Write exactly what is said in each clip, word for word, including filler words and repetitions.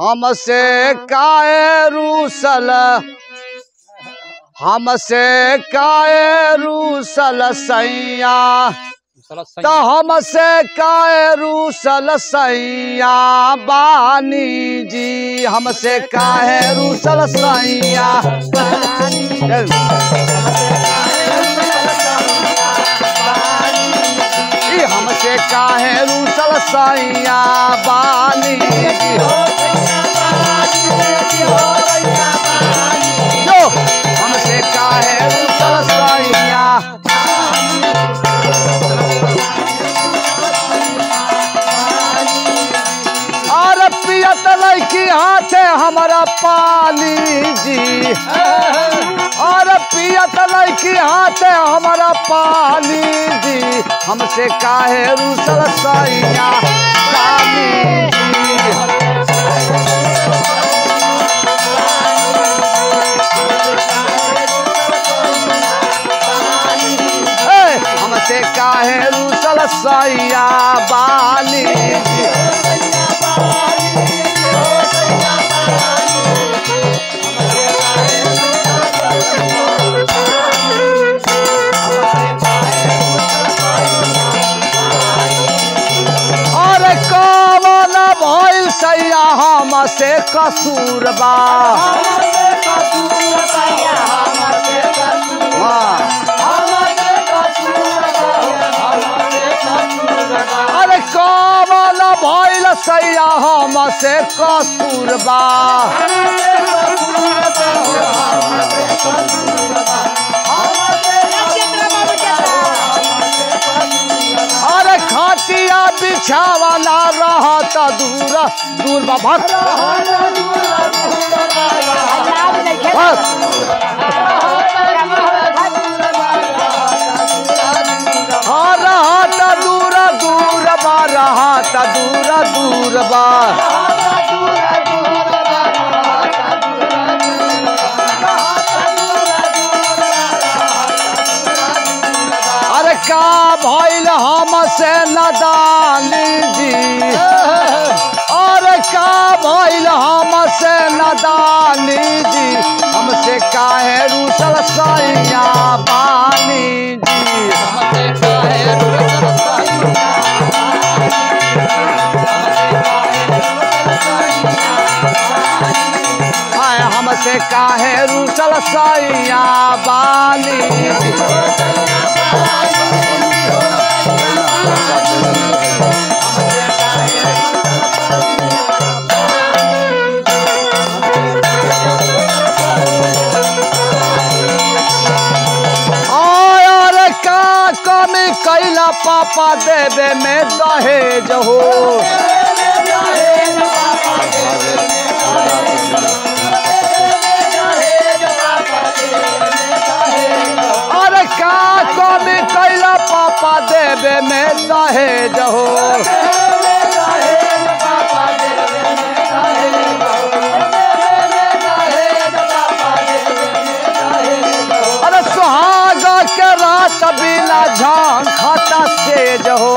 हमसे काए रूसल हमसे काए रूसल सैया तो हमसे काए रूसल सैया बानी जी हमसे काए रूसल सैया हमसे काहे रूसल सैया बानी जी हो हमसे काहे रूसल सैया और पियत लैकी हाथे हमारा पानी जी और पियत लैकी हाथे हमारा पानी जी हमसे काहे रूसल सैया हमसे काहे रूसल सैया बानी हमसे कसूरबा अरे कावल भइल सैया हमसे कसूरबा अरे खाटिया बिछावना रहता दूर दूर भक्त रहता दूर दूर बा रहता दूर दूर बा का भइल हमसे नादानी जी और का भइल हमसे नादानी जी हमसे काहे रूसल सैया बानी जी हमसे काहे रूसल सैया हाय हमसे काहे रूसल सैया बानी पापा देवे में दहेज हो अरे का कमी कैला पापा देवे में दहेज हो अरे सुहाग के रात बिना झांग खाता सेज हो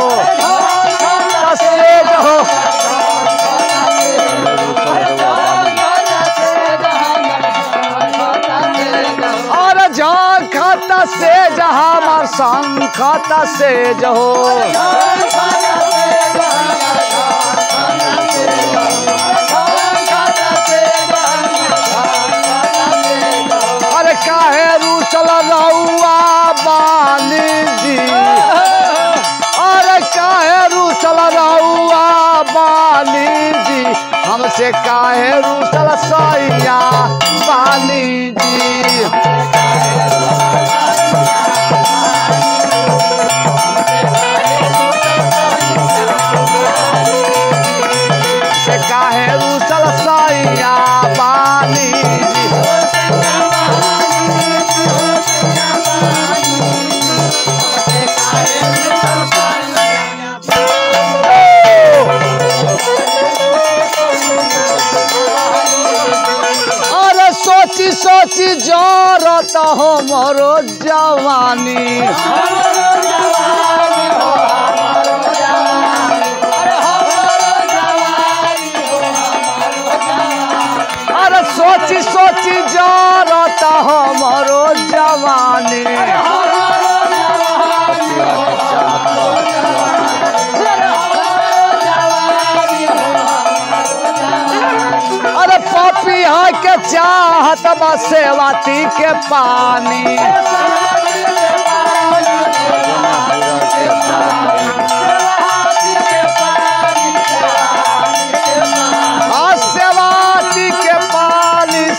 सेज हो और झांग खाता सेज हमार संग खाता सेज हो अरे काहे रूसल रउआ बानी जी अरे काहे रूसल रउआ बानी जी हमसे काहे रूसल सैया बानी जी हमसे काहे रूसल सैया बानी जी अरे सोची सोची जरत हमरो जवानी सोची सोची जलता हमारो जवानी। अरे पपिया के चाहत बसेवाती के पानी।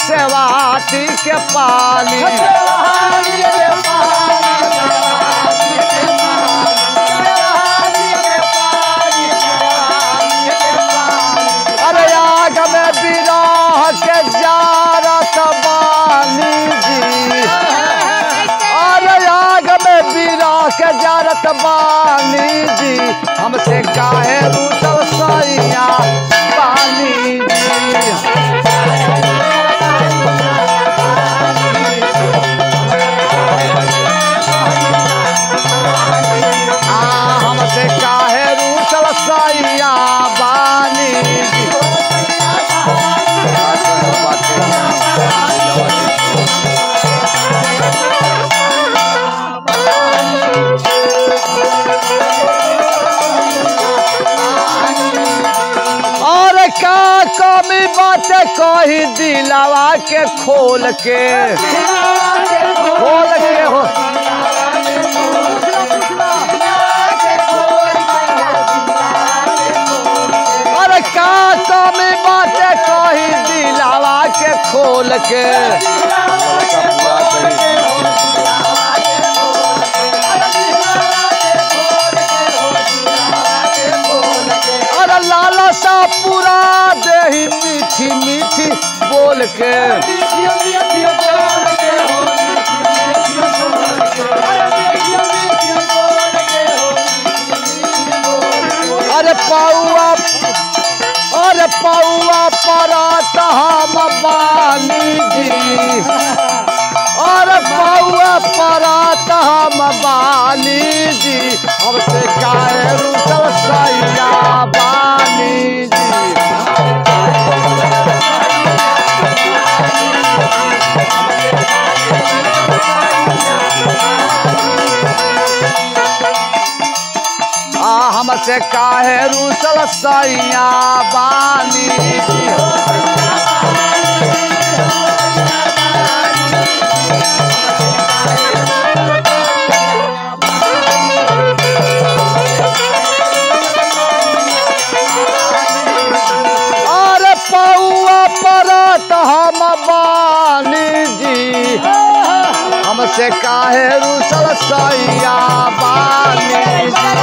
सेवाती के पानी अरे आग में बिरह के जारत बानी जी। अरे आग में बिरह के जारत बानी जी। हमसे काहे रूठल सैया पानी जी। कही दिलावा के खोल के खोल के हो अरे का कमी बातें कही दिलावा के खोल के। अरे लाला सा पूरा देही मीठी मीठी बोल के। अरे पाउआ अरे पाउआ पराठा हम बानी जी। अरे पाउआ पराठा हम बानी जी। हमसे काहे रूठल सैया बानी जी। हमसे काहे रूठल सैया बानी जी। अरे पौआ परत हम बानी जी। हमसे काहे रूठल सैया बानी जी।